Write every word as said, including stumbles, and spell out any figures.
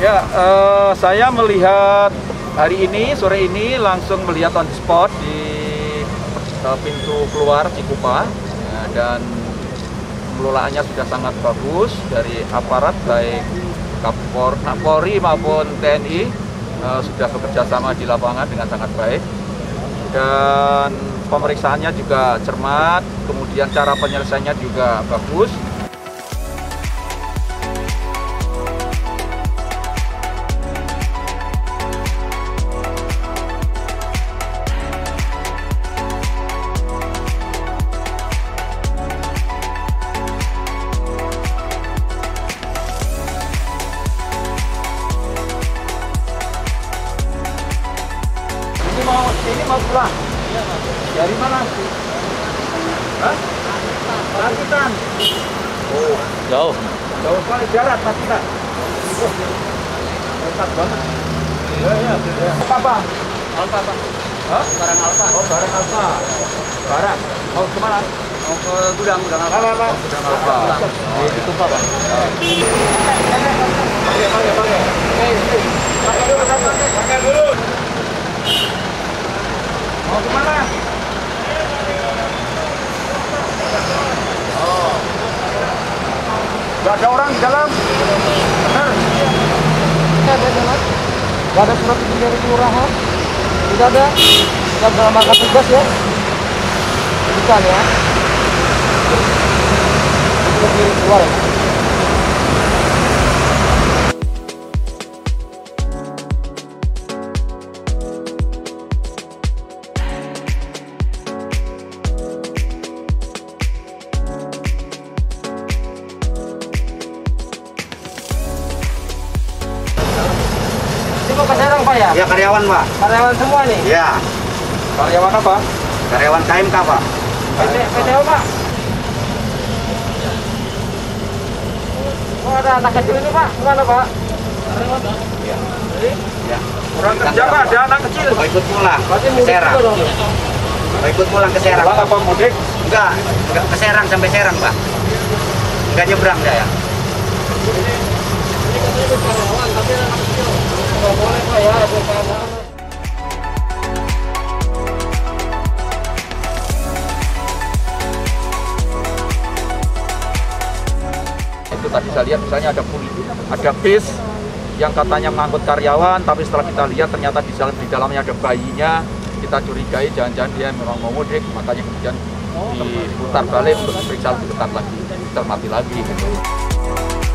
Ya, uh, saya melihat hari ini, sore ini langsung melihat on the spot di pintu keluar Cikupa, ya, dan pengelolaannya sudah sangat bagus dari aparat baik Kapolri maupun T N I, uh, sudah bekerja sama di lapangan dengan sangat baik, dan pemeriksaannya juga cermat, kemudian cara penyelesaiannya juga bagus. Ini mau pulang? Iya, Pak. Dari mana? Hah? Pacitan. Oh, jauh. Jauh sekali jarak Pacitan. Oh, dekat banget. Iya, iya. Apa, Pak? Alfa, Pak. Hah? Barang Alfa. Oh, barang Alfa. Barang. Mau ke mana? Mau ke gudang, gudang Alfa. Apa, Pak? Gudang Alfa. Di Cikupa, Pak. Pakai, pakai, pakai. Pakai dulu, pakai dulu. Mau kemana? Oh. Gak ada orang di dalam? Benar? Gak ada jalan? Gak ada surat izin dari kelurahan? Tidak ada? Tidak melaksanakan tugas ya? Bukan ya? Untuk diri keluar ya? Ke Serang, Pak, ya? Ya, karyawan, Pak. Karyawan semua nih? Ya. Karyawan apa? Karyawan K M K, Pak. P T apa? Oh, ada anak kecil ini, Pak. Gimana, Pak? Karyawan, Pak? Ya. Jadi? Ya. Kurang kerja, Pak. Ada anak kecil. Mau ikut pulang ke Serang. Mau ikut pulang ke Serang. Apa, mudik? Enggak. Enggak ke Serang, sampai Serang, Pak. Enggak nyebrang, saya. Ini, ini katanya ikut karyawan, tapi ada anak kecil. Nggak boleh, Pak, ya, ada keadaan. Itu tadi saya lihat misalnya ada poli, ada bis yang katanya mengangkut karyawan, tapi setelah kita lihat ternyata di dalam di dalamnya ada bayinya. Kita curigai jangan-jangan dia memang mau mudik, makanya kemudian diputar balik untuk diperiksa lebih ketat lagi, dicermati lagi gitu.